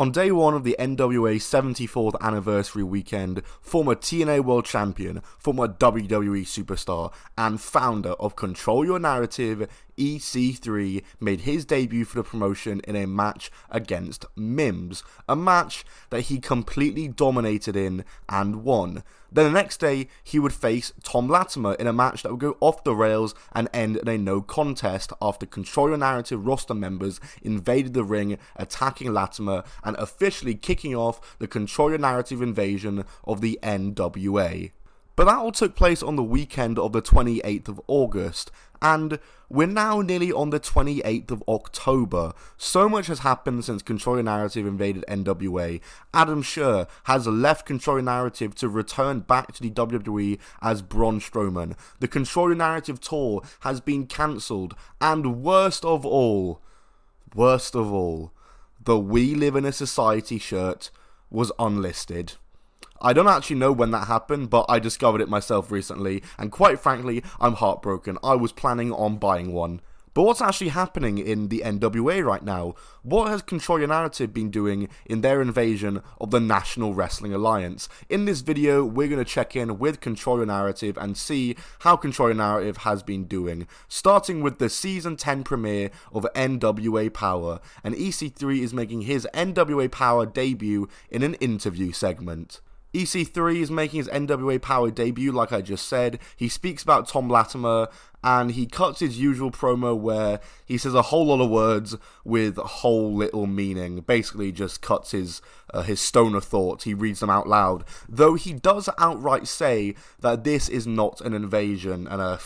On day one of the NWA 74th anniversary weekend, former TNA World Champion, former WWE superstar, and founder of Control Your Narrative, EC3 made his debut for the promotion in a match against Mims, a match that he completely dominated in and won. Then the next day, he would face Tom Latimer in a match that would go off the rails and end in a no contest after Control Your Narrative roster members invaded the ring, attacking Latimer and officially kicking off the Control Your Narrative invasion of the NWA. But that all took place on the weekend of the 28th of August, and we're now nearly on the 28th of October. So much has happened since Control Your Narrative invaded NWA. Adam Scherr has left Control Your Narrative to return back to the WWE as Braun Strowman. The Control Your Narrative tour has been cancelled, and worst of all, the We Live in a Society shirt was unlisted. I don't actually know when that happened, but I discovered it myself recently, and quite frankly, I'm heartbroken. I was planning on buying one. But what's actually happening in the NWA right now? What has Control Your Narrative been doing in their invasion of the National Wrestling Alliance? In this video, we're going to check in with Control Your Narrative and see how Control Your Narrative has been doing, starting with the Season 10 premiere of NWA Power, and EC3 is making his NWA Power debut in an interview segment. EC3 is making his NWA Power debut, like I just said. He speaks about Tom Latimer, and he cuts his usual promo where he says a whole lot of words with whole little meaning. Basically just cuts his stone of thought. He reads them out loud. Though he does outright say that this is not an invasion. And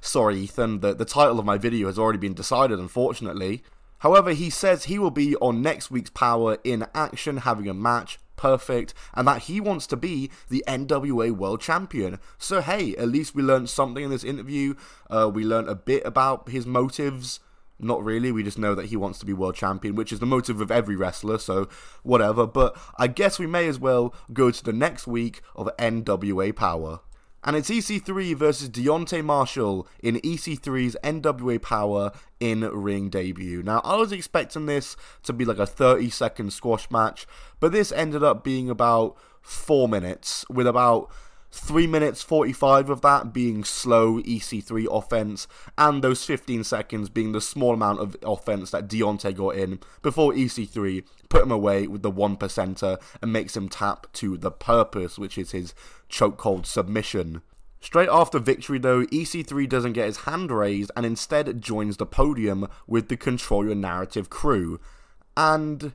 sorry Ethan, the title of my video has already been decided, unfortunately. However, he says he will be on next week's Power in action, having a match. Perfect, and that he wants to be the NWA World Champion. So hey, at least we learned something in this interview. We learned a bit about his motives. Not really, we just know that he wants to be World Champion, which is the motive of every wrestler, so whatever. But I guess we may as well go to the next week of NWA Power. And it's EC3 versus Deontay Marshall in EC3's NWA Power in-ring debut. Now, I was expecting this to be like a 30-second squash match, but this ended up being about 4 minutes, with about 3 minutes 45 of that being slow EC3 offense, and those 15 seconds being the small amount of offense that Deontay got in before EC3 put him away with the 1%er and makes him tap to the purpose, which is his chokehold submission. Straight after victory though, EC3 doesn't get his hand raised and instead joins the podium with the Control Your Narrative crew. And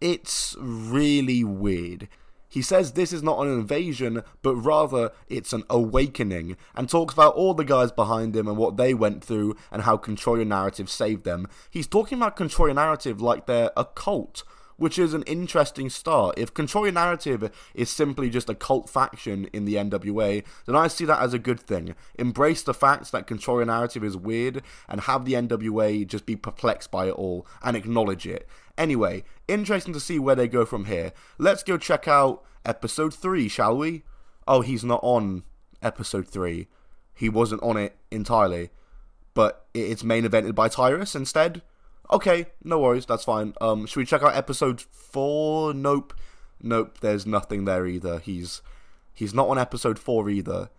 it's really weird. He says this is not an invasion, but rather it's an awakening, and talks about all the guys behind him and what they went through and how Control Your Narrative saved them. He's talking about Control Your Narrative like they're a cult, which is an interesting start. If Control Your Narrative is simply just a cult faction in the NWA, then I see that as a good thing. Embrace the fact that Control Your Narrative is weird, and have the NWA just be perplexed by it all, and acknowledge it. Anyway, interesting to see where they go from here. Let's go check out episode 3, shall we? Oh, he's not on episode 3. He wasn't on it entirely, but it's main evented by Tyrus instead. Okay, no worries, that's fine. Should we check out episode 4? Nope. Nope, there's nothing there either. He's not on episode 4 either.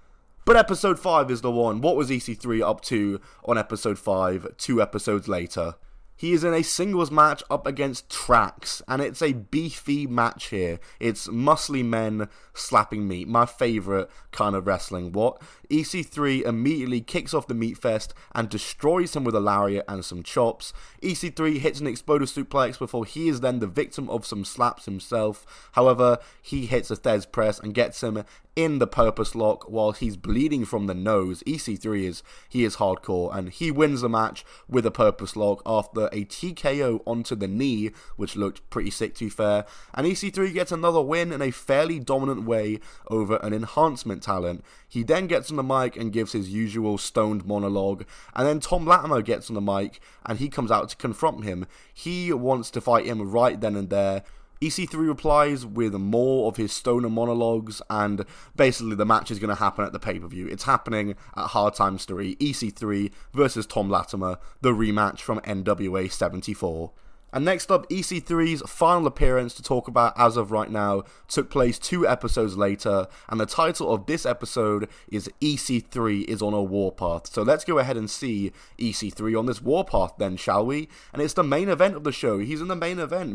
But episode 5 is the one. What was EC3 up to on episode 5, 2 episodes later? He is in a singles match up against Trax, and it's a beefy match here. It's muscly men slapping meat, my favourite kind of wrestling. What? EC3 immediately kicks off the meat fest and destroys him with a lariat and some chops. EC3 hits an exploder suplex before he is then the victim of some slaps himself. However, he hits a Thez press and gets him in the purpose lock while he's bleeding from the nose. EC3 is hardcore, and he wins the match with a purpose lock after a TKO onto the knee, which looked pretty sick to be fair, and EC3 gets another win in a fairly dominant way over an enhancement talent. He then gets on the mic and gives his usual stoned monologue, and then Tom Latimer gets on the mic and he comes out to confront him. He wants to fight him right then and there. EC3 replies with more of his stoner monologues, and basically the match is going to happen at the pay-per-view. It's happening at Hard Times 3, EC3 versus Tom Latimer, the rematch from NWA 74. And next up, EC3's final appearance to talk about as of right now took place 2 episodes later, and the title of this episode is EC3 is on a warpath. So let's go ahead and see EC3 on this warpath then, shall we? And it's the main event of the show. He's in the main event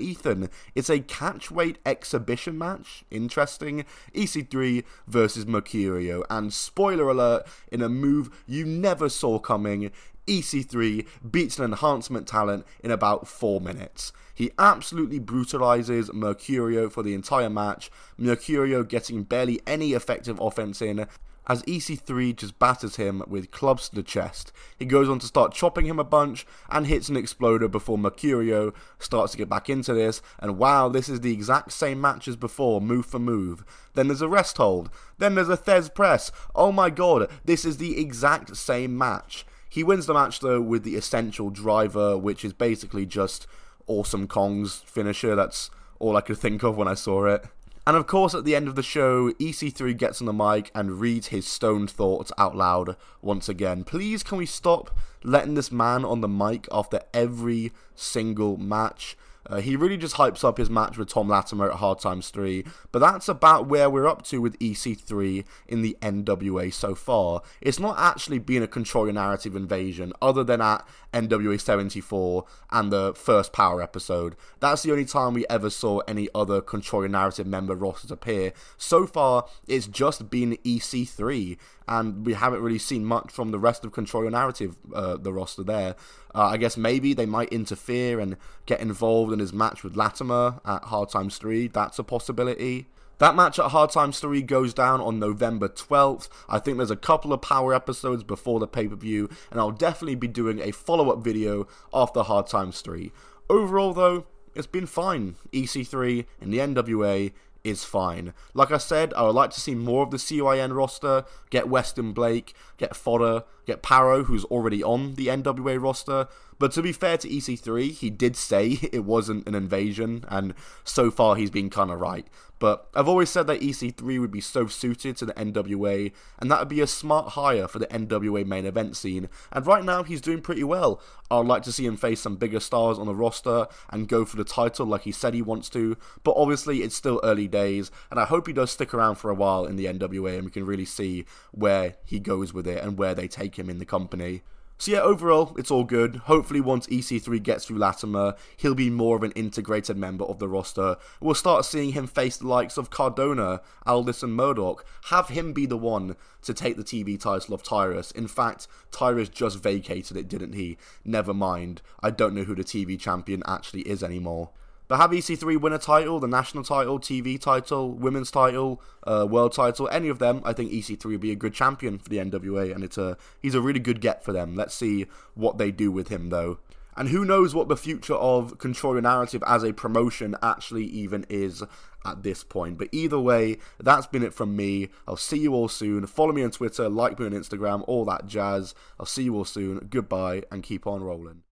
Ethan. It's a catchweight exhibition match. Interesting. EC3 versus Mercurio, and spoiler alert, in a move you never saw coming, EC3 beats an enhancement talent in about 4 minutes. He absolutely brutalizes Mercurio for the entire match, Mercurio getting barely any effective offense in, as EC3 just batters him with clubs to the chest. He goes on to start chopping him a bunch and hits an exploder before Mercurio starts to get back into this, and wow, this is the exact same match as before, move for move. Then there's a rest hold, then there's a Thez press, oh my god, this is the exact same match. He wins the match though with the essential driver, which is basically just Awesome Kong's finisher, that's all I could think of when I saw it. And of course, at the end of the show, EC3 gets on the mic and reads his stoned thoughts out loud once again. Please, can we stop letting this man on the mic after every single match? He really just hypes up his match with Tom Latimer at Hard Times 3, but that's about where we're up to with EC3 in the NWA so far. It's not actually been a Control Your Narrative invasion, other than at NWA 74 and the first Power episode. That's the only time we ever saw any other Control Your Narrative member rosters appear. So far, it's just been EC3, and we haven't really seen much from the rest of Control Your Narrative, the roster there. I guess maybe they might interfere and get involved in his match with Latimer at Hard Times 3, that's a possibility. That match at Hard Times 3 goes down on November 12th. I think there's a couple of Power episodes before the pay-per-view, and I'll definitely be doing a follow-up video after Hard Times 3. Overall though, it's been fine. EC3 in the NWA is fine. Like I said, I would like to see more of the CYN roster, get Weston Blake, get Fodder, get Paro, who's already on the NWA roster, but to be fair to EC3, he did say it wasn't an invasion, and so far he's been kinda right. But I've always said that EC3 would be so suited to the NWA, and that would be a smart hire for the NWA main event scene, and right now he's doing pretty well. I'd like to see him face some bigger stars on the roster and go for the title like he said he wants to, but obviously it's still early days, and I hope he does stick around for a while in the NWA and we can really see where he goes with it and where they take him in the company. So yeah, overall, it's all good. Hopefully once EC3 gets through Latimer, he'll be more of an integrated member of the roster. We'll start seeing him face the likes of Cardona, Aldiss and Murdoch. Have him be the one to take the TV title of Tyrus. In fact, Tyrus just vacated it, didn't he? Never mind. I don't know who the TV champion actually is anymore. But have EC3 win a title, the national title, TV title, women's title, world title, any of them, I think EC3 would be a good champion for the NWA, and he's a really good get for them. Let's see what they do with him, though. And who knows what the future of Control Your Narrative as a promotion actually even is at this point. But either way, that's been it from me. I'll see you all soon. Follow me on Twitter, like me on Instagram, all that jazz. I'll see you all soon. Goodbye, and keep on rolling.